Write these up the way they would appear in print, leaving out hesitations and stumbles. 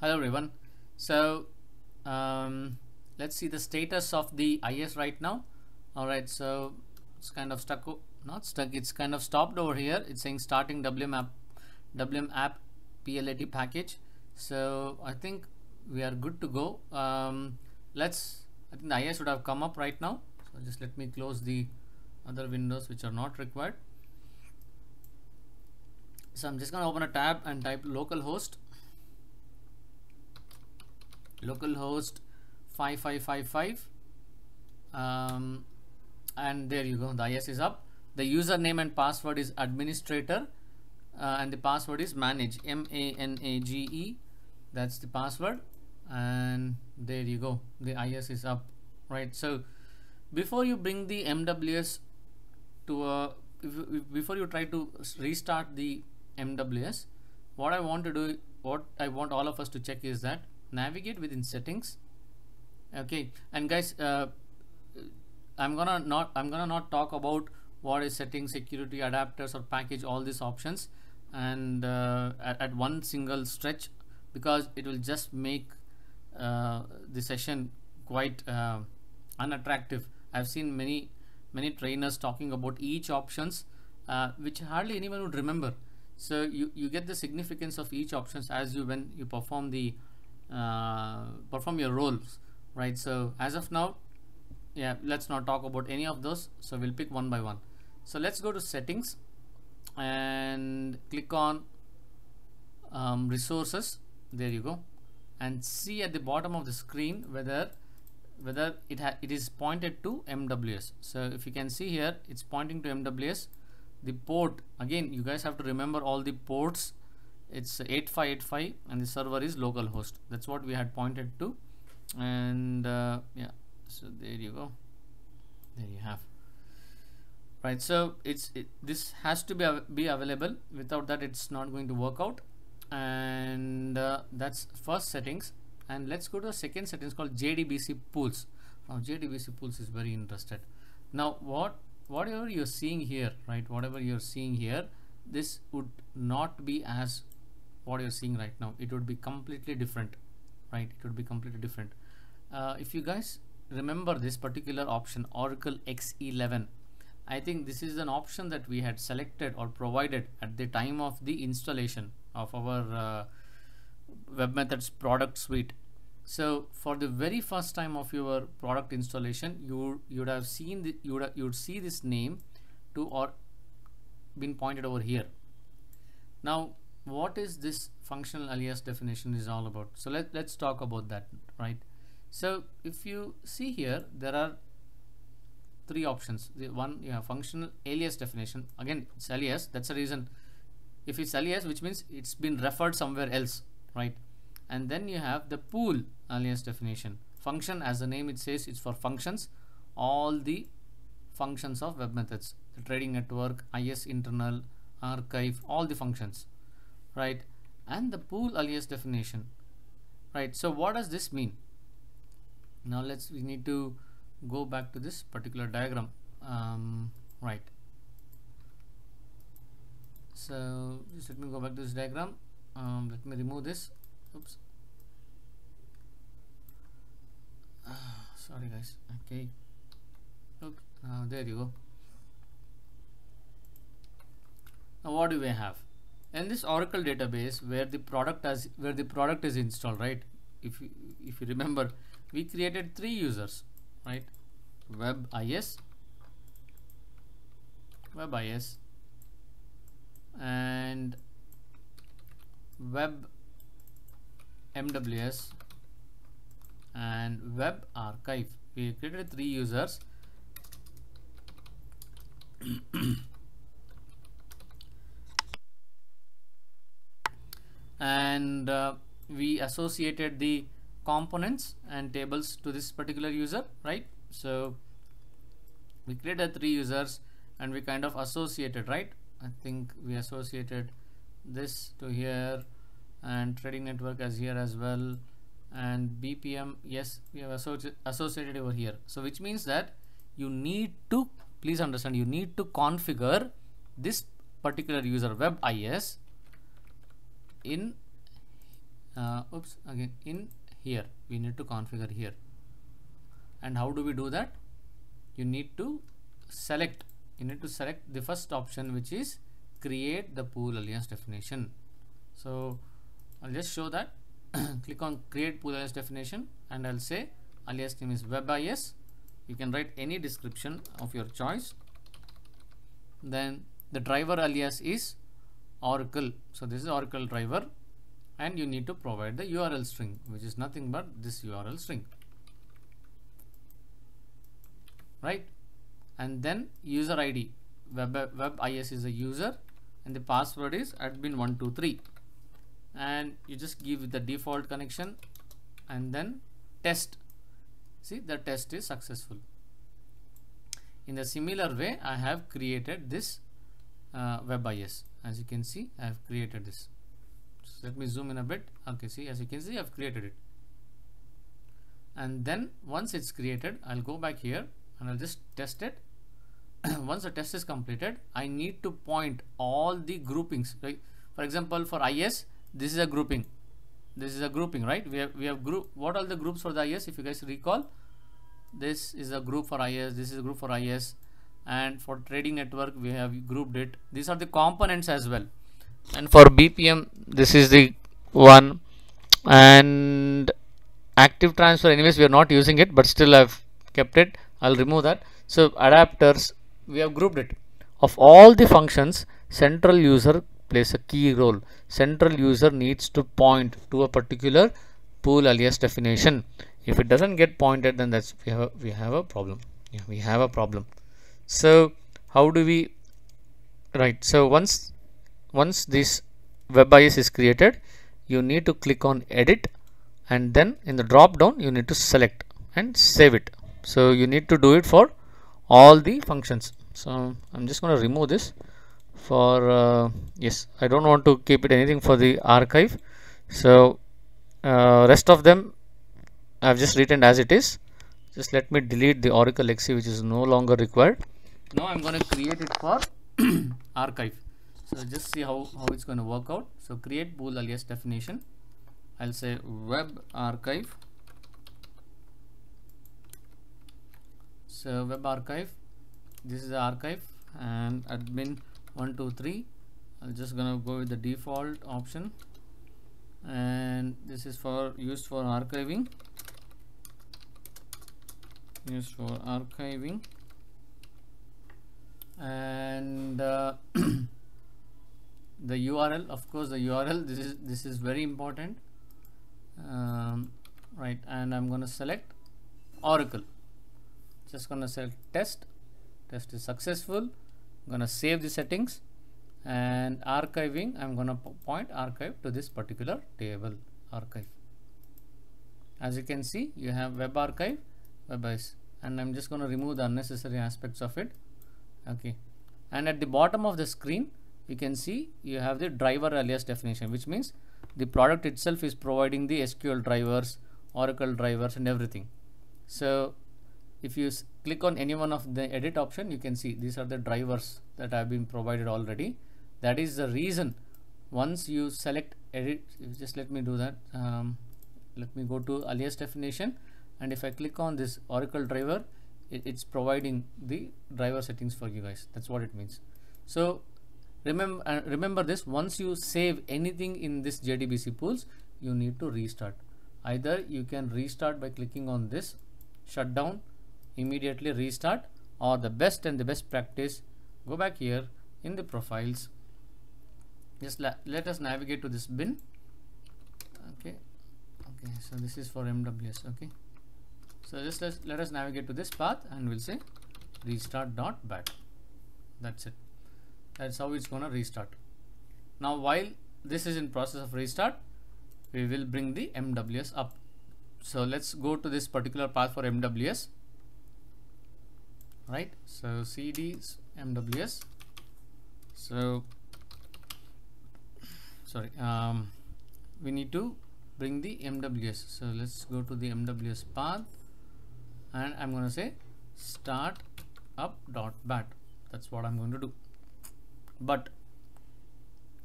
Hello everyone. So let's see the status of the IS right now. All right, so it's kind of stuck, not stuck, it's kind of stopped over here. It's saying starting WM app PLAT package. So I think we are good to go. I think the IS would have come up right now. So just let me close the other windows which are not required. So I'm just going to open a tab and type localhost. Localhost 5555 and there you go, the IS is up. The username and password is administrator and the password is manage, M-A-N-A-G-E, that's the password, and there you go, the IS is up, right? So before you bring the MWS to before you try to restart the MWS, what I want all of us to check is that navigate within settings. Okay, and guys, I'm gonna not talk about what is settings, security, adapters or package, all these options and at one single stretch, because it will just make the session quite unattractive. I've seen many trainers talking about each options which hardly anyone would remember. So you get the significance of each options as you when you perform the perform your roles, right? So as of now, yeah, let's not talk about any of those. So we'll pick one by one. So let's go to settings and click on resources. There you go, and see at the bottom of the screen whether it is pointed to MWS. So if you can see here, it's pointing to MWS. The port, again, you guys have to remember all the ports. It's 8585 and the server is localhost. That's what we had pointed to, and yeah, so there you go, there you have, right? So this has to be available. Without that, it's not going to work out. And that's first settings. And let's go to the second settings called JDBC pools. Now JDBC pools is very interested. Now whatever you're seeing here, right, whatever you're seeing here, this would not be as what you're seeing right now. It would be completely different, right? It would be completely different. If you guys remember this particular option, Oracle XE11, I think this is an option that we had selected or provided at the time of the installation of our WebMethods product suite. So for the very first time of your product installation, you'd have seen the, you'd see this name to or been pointed over here. Now what is this functional alias definition is all about? So let's talk about that, right? So if you see here, there are three options. The one, you have functional alias definition. Again, it's alias, that's the reason. If it's alias, which means it's been referred somewhere else, right? And then you have the pool alias definition. Function, as the name it says, it's for functions, all the functions of WebMethods, the trading network, IS internal, archive, all the functions, right? And the pool alias definition, right? So what does this mean? Now we need to go back to this particular diagram, right? So just let me go back to this diagram. Let me remove this. Oops. Sorry guys. Okay. Look, there you go. Now what do we have in this Oracle database where the product is installed, right? If you remember, we created three users, right? Web IS and Web MWS and Web Archive. We created three users. And we associated the components and tables to this particular user, right? So we created three users and we kind of associated, right? I think we associated this to here, and trading network as here as well, and BPM, yes, we have associated over here. So which means that you need to, please understand, you need to configure this particular user WebIS in in here we need to configure here. And how do we do that? You need to select the first option, which is create the pool alias definition. So I'll just show that. Click on create pool alias definition, and I'll say alias name is WebIS. You can write any description of your choice. Then the driver alias is Oracle, so this is Oracle driver, and you need to provide the URL string, which is nothing but this URL string, right? And then user ID, WebIS is a user, and the password is admin123, and you just give the default connection, and then test. See, the test is successful. In a similar way, I have created this WebIS. As you can see, I have created this. So let me zoom in a bit. Okay, see, as you can see, I've created it. And then once it's created, I'll go back here and I'll just test it. Once the test is completed, I need to point all the groupings, right? For example, for IS, this is a grouping. This is a grouping, right? We have group. What are the groups for the IS? If you guys recall, this is a group for IS. This is a group for IS. And for trading network, we have grouped it. These are the components as well. And for BPM, this is the one. And active transfer, anyways, we are not using it, but still I've kept it. I'll remove that. So adapters, we have grouped it. Of all the functions, central user plays a key role. Central user needs to point to a particular pool alias definition. If it doesn't get pointed, then that's we have a problem. Yeah, we have a problem. So how do we, right? So once this WebIS is created, you need to click on edit, and then in the drop down you need to select and save it. So you need to do it for all the functions. So I'm just going to remove this for yes, I don't want to keep it anything for the archive. So rest of them I've just written as it is. Just let me delete the Oracle XE, which is no longer required. Now I'm going to create it for archive. So just see how it's going to work out. So create pool alias definition. I'll say web archive. So web archive, this is the archive, and admin123. I'm just going to go with the default option, and this is for used for archiving. And the URL, of course, the URL, this is very important, right? And I'm going to select Oracle. Just going to select test is successful. I'm going to save the settings, and archiving, I'm going to point archive to this particular table archive. As you can see, you have web archive, WebIS, and I'm just going to remove the unnecessary aspects of it. Okay, and at the bottom of the screen you can see you have the driver alias definition, which means the product itself is providing the SQL drivers, Oracle drivers, and everything. So if you click on any one of the edit option, you can see these are the drivers that have been provided already. That is the reason, once you select edit, just let me do that. Let me go to alias definition, and if I click on this Oracle driver, it's providing the driver settings for you guys. That's what it means. So remember this, once you save anything in this JDBC pools, you need to restart. Either you can restart by clicking on this shutdown, immediately restart, or the best practice, go back here in the profiles. Just let us navigate to this bin. Okay, so this is for MWS. Okay, so just let us navigate to this path, and we'll say restart.bat. That's it. That's how it's going to restart. Now while this is in process of restart, we will bring the MWS up. So let's go to this particular path for MWS, right? So cd MWS. So sorry, we need to bring the MWS. So let's go to the MWS path, and I'm going to say startup.bat. That's what I'm going to do. But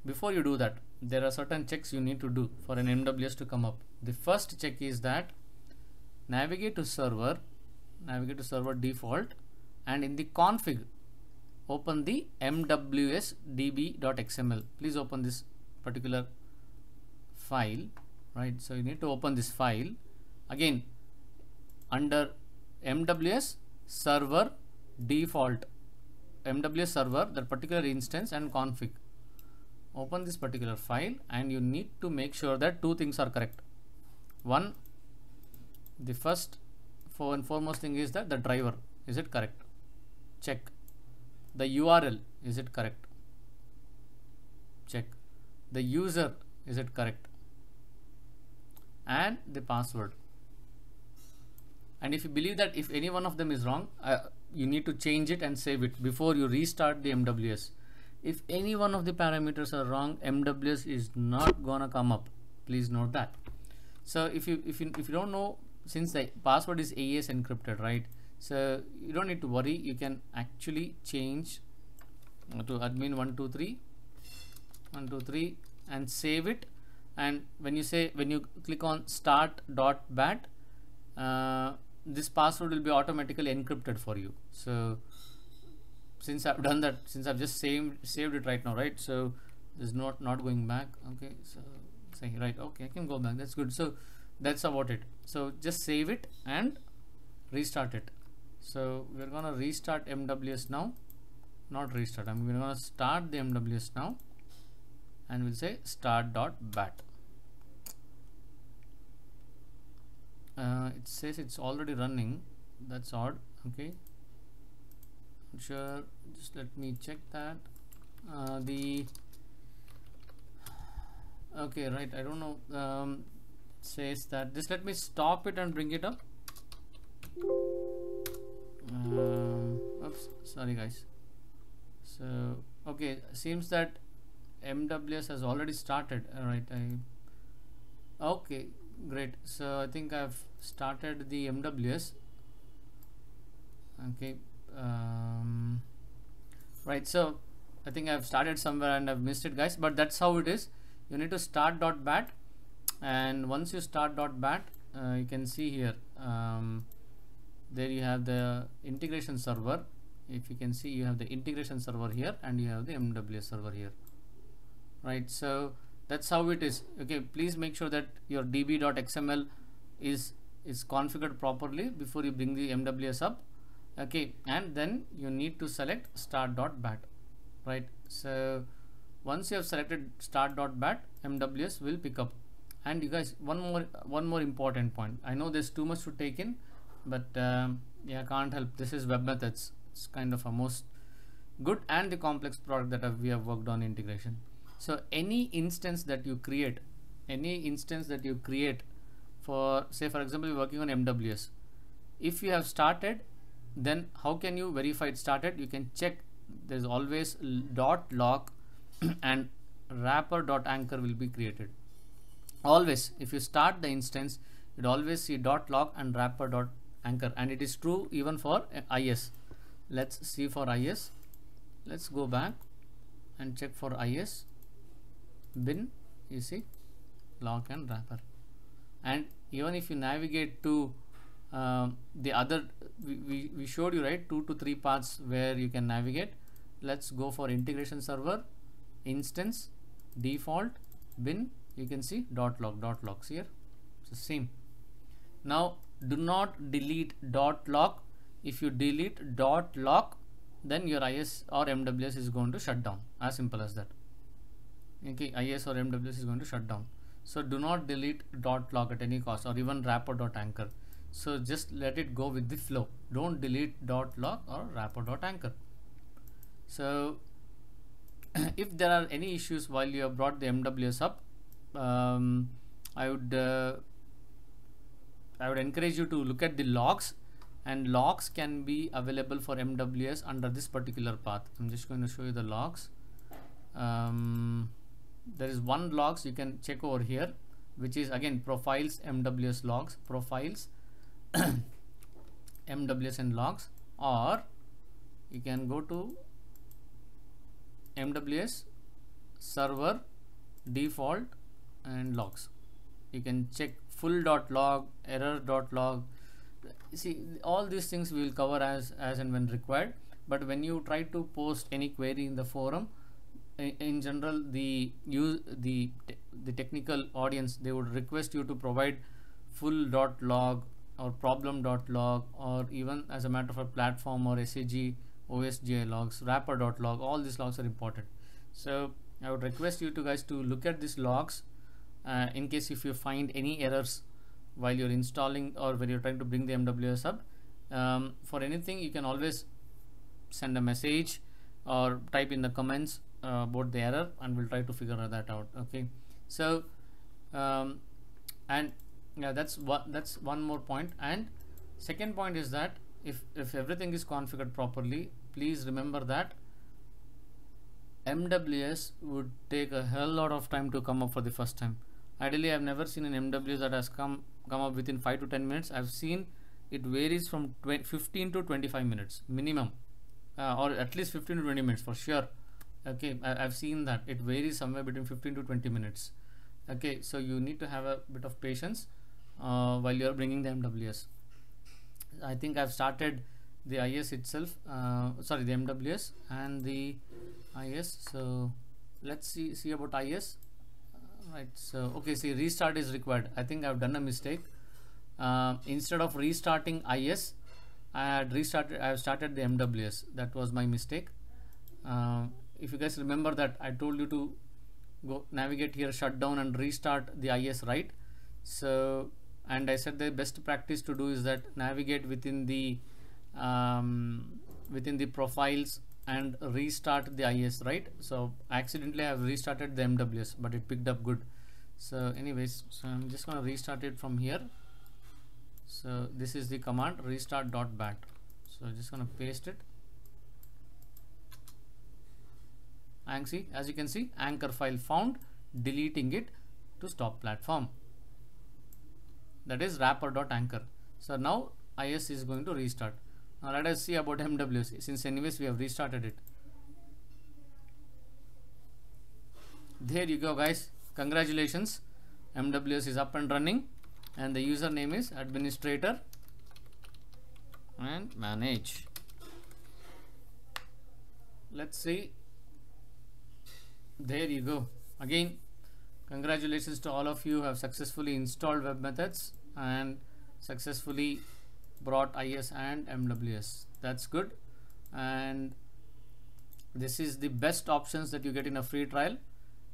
before you do that, there are certain checks you need to do for an MWS to come up. The first check is that navigate to server default, and in the config open the mwsdb.xml. please open this particular file, right? So you need to open this file again under MWS server default, MWS server, that particular instance, and config. Open this particular file and you need to make sure that two things are correct. One, the first and foremost thing is that the driver, is it correct? Check. The URL, is it correct? Check. The user, is it correct? And the password. And if you believe that if any one of them is wrong, you need to change it and save it before you restart the MWS. If any one of the parameters are wrong, MWS is not gonna come up. Please note that. So if you don't know, since the password is AES encrypted, right? So you don't need to worry. You can actually change to admin123 and save it. And when you click on start.bat, this password will be automatically encrypted for you. So since I've done that, since I've just saved it right now, right? So there's not going back. Okay, so saying right, okay, I can go back. That's good. So that's about it. So just save it and restart it. So we're gonna restart MWS now. Not restart, I'm gonna start the MWS now, and we'll say start.bat. It says it's already running. That's odd. Okay, sure, just let me check that. Okay, right, I don't know. Says that, just let me stop it and bring it up. Oops, sorry guys. So okay, seems that MWS has already started. All right, okay, great. So I think I've started the MWS. Okay, right, so I think I've started somewhere and I've missed it, guys, but that's how it is. You need to start.bat, and once you start.bat, you can see here, there you have the integration server. If you can see, you have the integration server here and you have the MWS server here, right? So that's how it is. Okay, please make sure that your db.xml is configured properly before you bring the MWS up. Okay, and then you need to select start.bat, right? So once you have selected start.bat, MWS will pick up. And you guys, one more important point. I know there's too much to take in, but yeah, can't help. This is WebMethods. It's kind of a most good and the complex product that we have worked on integration. So any instance that you create for, say for example, you're working on MWS. If you have started, then how can you verify it started? You can check. There's always .lock and wrapper.anchor will be created. Always, if you start the instance, you'd always see .lock and wrapper.anchor, and it is true even for IS. Let's see for IS. Let's go back and check for IS. Bin, you see, lock and wrapper. And even if you navigate to the other, we showed you, right, 2 to 3 paths where you can navigate. Let's go for integration server, instance, default, bin. You can see .lock here. So same. Now do not delete .lock. If you delete .lock, then your IS or MWS is going to shut down. As simple as that. Okay, IS or MWS is going to shut down. So do not delete .lock at any cost, or even wrapper.anchor. So just let it go with the flow. Don't delete .lock or wrapper.anchor. So if there are any issues while you have brought the MWS up, I would encourage you to look at the logs, and logs can be available for MWS under this particular path. I'm just going to show you the logs. There is one logs you can check over here, which is again profiles, MWS logs, profiles MWS and logs, or you can go to MWS server default and logs. You can check full.log, error.log. See, all these things we will cover as and when required. But when you try to post any query in the forum, in general the technical audience, they would request you to provide full.log or problem.log, or even as a matter of a platform or SAG OSGI logs, wrapper.log. all these logs are important. So I would request you to guys to look at these logs in case if you find any errors while you're installing or when you're trying to bring the MWS up. For anything, you can always send a message or type in the comments about the error, and we'll try to figure that out. Okay, so and yeah, that's one more point. And second point is that if everything is configured properly, please remember that MWS would take a hell lot of time to come up for the first time. Ideally, I've never seen an MWS that has come up within 5 to 10 minutes. I've seen it varies from 15 to 25 minutes minimum, or at least 15 to 20 minutes for sure. Okay, I've seen that it varies somewhere between 15 to 20 minutes. Okay, so you need to have a bit of patience while you're bringing the MWS. I think I've started the IS itself, sorry, the MWS and the IS. So let's see about IS. Right, so okay, see, restart is required. I think I've done a mistake. Instead of restarting IS, I have started the MWS. That was my mistake. If you guys remember that I told you to go navigate here, shut down and restart the IS, right? So, and I said the best practice to do is that navigate within the profiles and restart the IS, right? So accidentally I have restarted the MWS, but it picked up good. So anyways, so I'm just going to restart it from here. So this is the command, restart.bat. So I'm just going to paste it. And see, as you can see, anchor file found, deleting it to stop platform. That is wrapper.anchor. So now IS is going to restart. Now let us see about MWS, since anyways we have restarted it. There you go guys, congratulations, MWS is up and running, and the username is administrator and manage. Let's see. There you go. Again, congratulations to all of you who have successfully installed WebMethods and successfully brought IS and MWS. That's good. And this is the best options that you get in a free trial.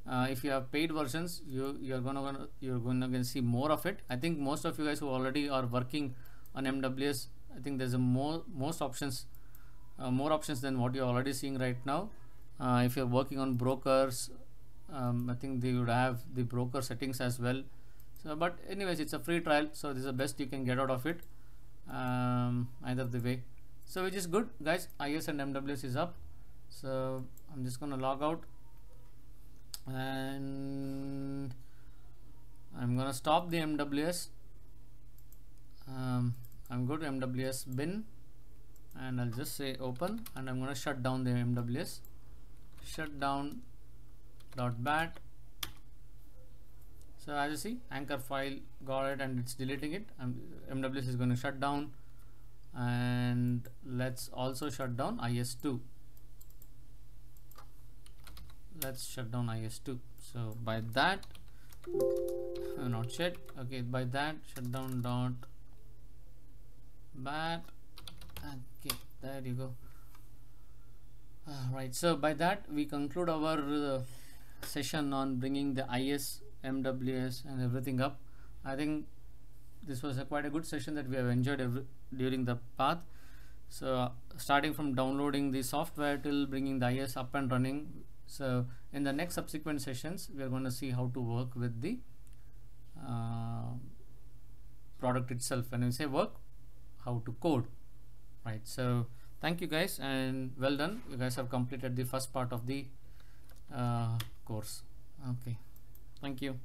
If you have paid versions, you're going to see more of it. I think most of you guys who already are working on MWS, I think there's a more options than what you're already seeing right now. If you're working on brokers, I think they would have the broker settings as well. So, but anyways, it's a free trial, so this is the best you can get out of it, either the way. So which is good guys, IS and MWS is up. So I'm just gonna log out and I'm gonna stop the MWS. I'm going to MWS bin and I'll just say open, and I'm gonna shut down the MWS. shutdown.bat. So as you see, anchor file got it and it's deleting it. MWS is going to shut down, and let's also shut down IS2. Let's shut down IS2. So by that, not yet. Okay, by that shutdown.bat. Okay, there you go. Right, so by that we conclude our session on bringing the IS, MWS and everything up. I think this was quite a good session that we have enjoyed during the path. So starting from downloading the software till bringing the IS up and running. So in the next subsequent sessions, we are going to see how to work with the product itself. When we say work, how to code, right? So thank you guys, and well done. You guys have completed the first part of the course. Okay, thank you.